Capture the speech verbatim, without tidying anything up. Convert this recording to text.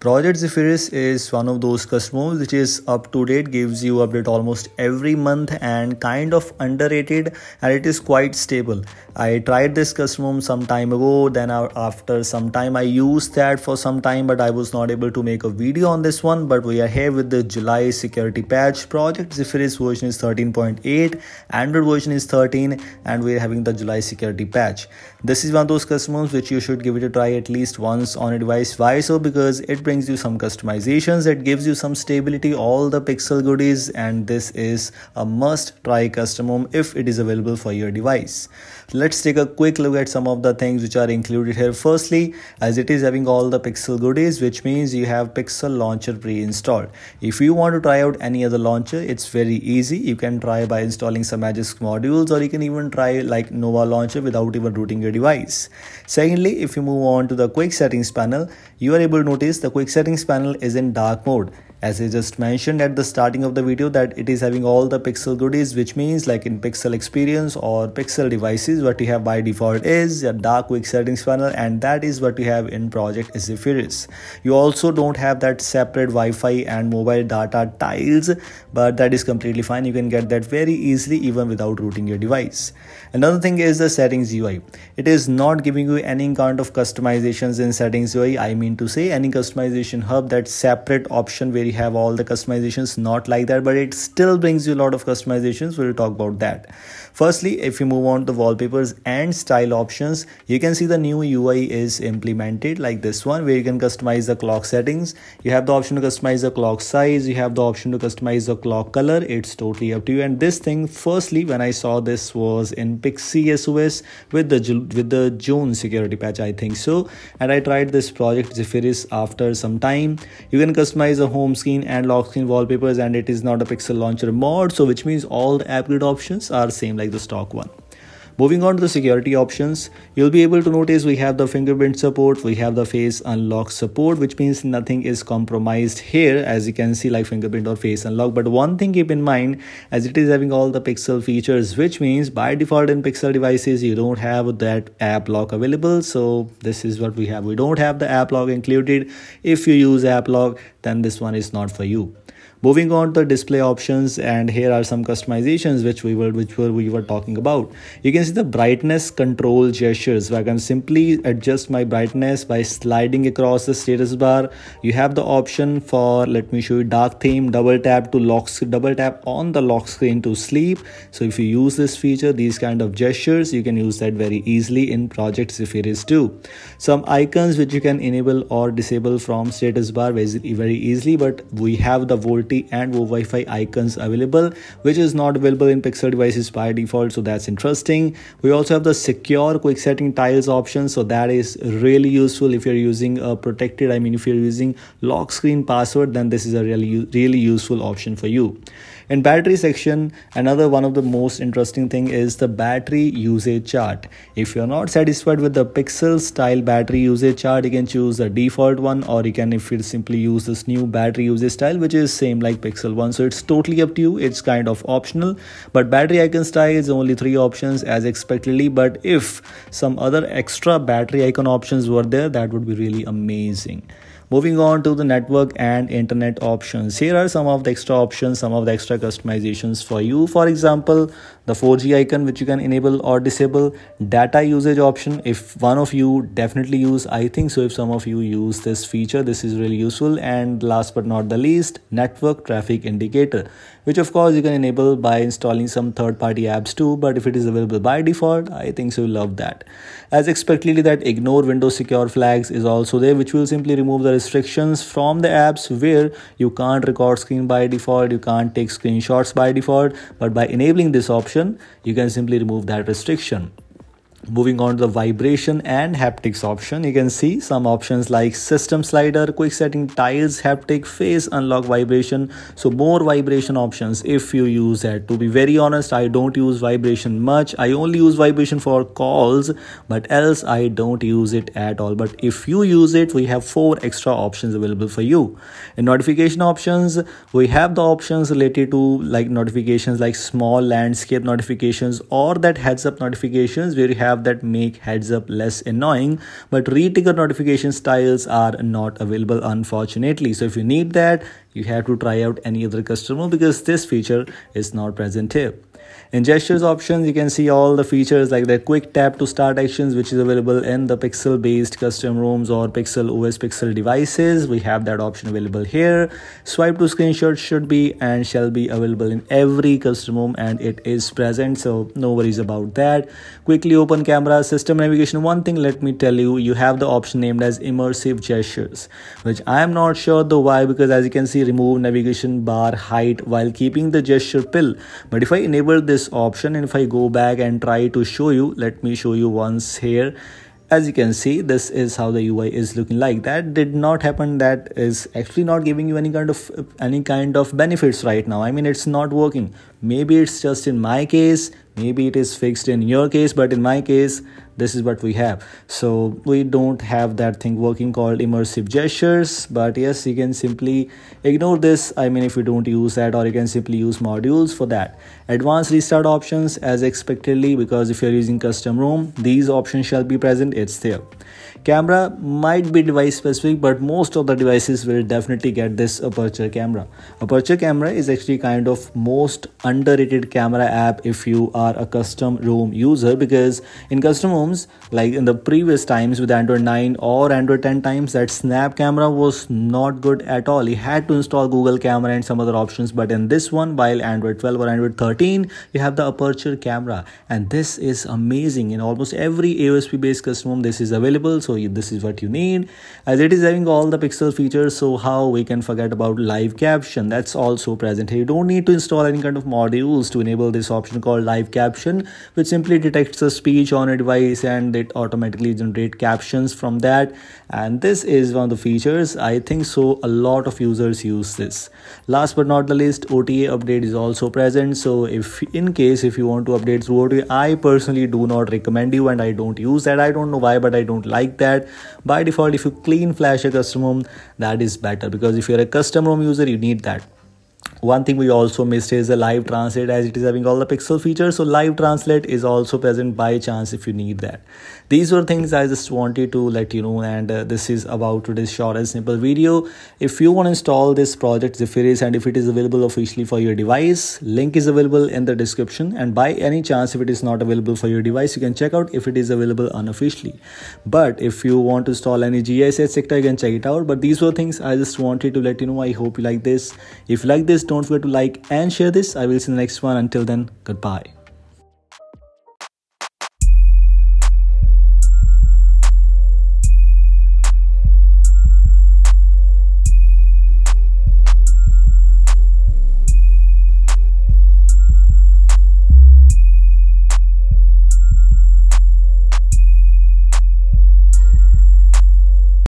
Project Zephyrus is one of those customers which is up to date, gives you update almost every month and kind of underrated, and it is quite stable. I tried this custom some time ago, then after some time I used that for some time, but I was not able to make a video on this one. But we are here with the July security patch. Project Zephyrus version is thirteen point eight, Android version is thirteen, and we are having the July security patch. This is one of those customers which you should give it a try at least once on a device. Why so? Because it brings you some customizations, it gives you some stability, all the Pixel goodies, and this is a must try custom home if it is available for your device. Let's take a quick look at some of the things which are included here. Firstly, as it is having all the Pixel goodies, which means you have Pixel Launcher pre-installed. If you want to try out any other launcher, it's very easy. You can try by installing some Magisk modules, or you can even try like Nova Launcher without even rooting your device. Secondly, if you move on to the quick settings panel, you are able to notice the quick settings panel is in dark mode. As I just mentioned at the starting of the video, that it is having all the Pixel goodies, which means like in Pixel experience or Pixel devices, what you have by default is a dark quick settings panel, and that is what you have in Project Zephyrus. You also don't have that separate Wi-Fi and mobile data tiles, but that is completely fine. You can get that very easily even without rooting your device. Another thing is the settings U I. It is not giving you any kind of customizations in settings U I. I mean to say any customization hub, that separate option where have all the customizations, not like that, but it still brings you a lot of customizations. We'll talk about that. Firstly, if you move on to the wallpapers and style options, you can see the new U I is implemented like this one, where you can customize the clock settings. You have the option to customize the clock size, you have the option to customize the clock color. It's totally up to you. And this thing, firstly, when I saw this was in Pixie O S with the with the June security patch, I think so, and I tried this Project Zephyrus after some time. You can customize the home screen and lock screen wallpapers, and it is not a Pixel Launcher mod, so which means all the upgrade options are same like the stock one. Moving on to the security options, you'll be able to notice we have the fingerprint support, we have the face unlock support, which means nothing is compromised here, as you can see, like fingerprint or face unlock. But one thing keep in mind, as it is having all the Pixel features, which means by default in Pixel devices, you don't have that app lock available. So this is what we have. We don't have the app lock included. If you use app lock, then this one is not for you. Moving on to the display options, and here are some customizations which we were which were we were talking about. You can see the brightness control gestures, where I can simply adjust my brightness by sliding across the status bar. You have the option for, let me show you, dark theme, double tap to lock double tap on the lock screen to sleep. So if you use this feature, these kind of gestures, you can use that very easily in Project Zephyrus too. Some icons which you can enable or disable from status bar very easily, but we have the voltage and Wi-Fi icons available, which is not available in Pixel devices by default, so that's interesting. We also have the secure quick setting tiles option, so that is really useful if you're using a protected, I mean if you're using lock screen password, then this is a really really useful option for you. In battery section, another one of the most interesting thing is the battery usage chart. If you're not satisfied with the Pixel style battery usage chart, you can choose the default one, or you can if you simply use this new battery usage style, which is same like Pixel one, so it's totally up to you. It's kind of optional, but battery icon style is only three options as expectedly, but if some other extra battery icon options were there, that would be really amazing. Moving on to the network and internet options, here are some of the extra options, some of the extra customizations for you. For example, the four G icon which you can enable or disable, data usage option if one of you definitely use, I think so if some of you use this feature, this is really useful. And last but not the least, network traffic indicator, which of course you can enable by installing some third-party apps too, but if it is available by default, I think so you love that. As expectedly, that ignore Windows secure flags is also there, which will simply remove the restrictions from the apps where you can't record screen by default, you can't take screenshots by default, but by enabling this option, you can simply remove that restriction. Moving on to the vibration and haptics option, you can see some options like system slider, quick setting tiles, haptic, face unlock, vibration. So more vibration options if you use that. To be very honest, I don't use vibration much. I only use vibration for calls, but else I don't use it at all. But if you use it, we have four extra options available for you. In notification options, we have the options related to like notifications like small landscape notifications or that heads up notifications, where you have have that make heads up less annoying, but re-trigger notification styles are not available, unfortunately. So if you need that, you have to try out any other customer because this feature is not present here. In gestures options, you can see all the features like the quick tap to start actions, which is available in the Pixel based custom ROMs or Pixel O S Pixel devices. We have that option available here. Swipe to screenshot should be and shall be available in every custom ROM, and it is present, so no worries about that. Quickly open camera, system navigation. One thing let me tell you, you have the option named as immersive gestures, which I am not sure though why, because as you can see, remove navigation bar height while keeping the gesture pill. But if I enable this option and if I go back and try to show you, let me show you once here. As you can see, this is how the U I is looking like. That did not happen. That is actually not giving you any kind of any kind of benefits right now. I mean, it's not working. Maybe it's just in my case, maybe it is fixed in your case, but in my case, this is what we have. So we don't have that thing working called immersive gestures. But yes, you can simply ignore this. I mean, if you don't use that, or you can simply use modules for that. Advanced restart options, as expectedly, because if you're using custom ROM, these options shall be present. It's there. Camera might be device specific, but most of the devices will definitely get this aperture camera. Aperture camera is actually kind of most underrated camera app if you are a custom ROM user, because in custom ROMs, like in the previous times with Android nine or Android ten times, that snap camera was not good at all. You had to install Google camera and some other options, but in this one, while Android twelve or Android thirteen, you have the aperture camera, and this is amazing. In almost every A O S P based custom ROM this is available, so you, this is what you need, as it is having all the Pixel features. So how we can forget about live caption? That's also present here. You don't need to install any kind of modules to enable this option called live caption, which simply detects a speech on a device and it automatically generates captions from that. And this is one of the features, I think so a lot of users use this. Last but not the least, O T A update is also present. So if in case if you want to update through O T A, I personally do not recommend you, and I don't use that. I don't know why, but I don't like that. By default, if you clean flash a custom ROM, that is better, because if you're a custom ROM user, you need that. One thing we also missed is the live translate, as it is having all the Pixel features. So live translate is also present by chance if you need that. These were things I just wanted to let you know, and uh, this is about today's short and simple video. If you want to install this Project Zephyrus, and if it is available officially for your device, link is available in the description. And by any chance, if it is not available for your device, you can check out if it is available unofficially. But if you want to install any G I S sector, you can check it out. But these were things I just wanted to let you know. I hope you like this. If you like this, don't forget to like and share this. I will see you in the next one. Until then, goodbye.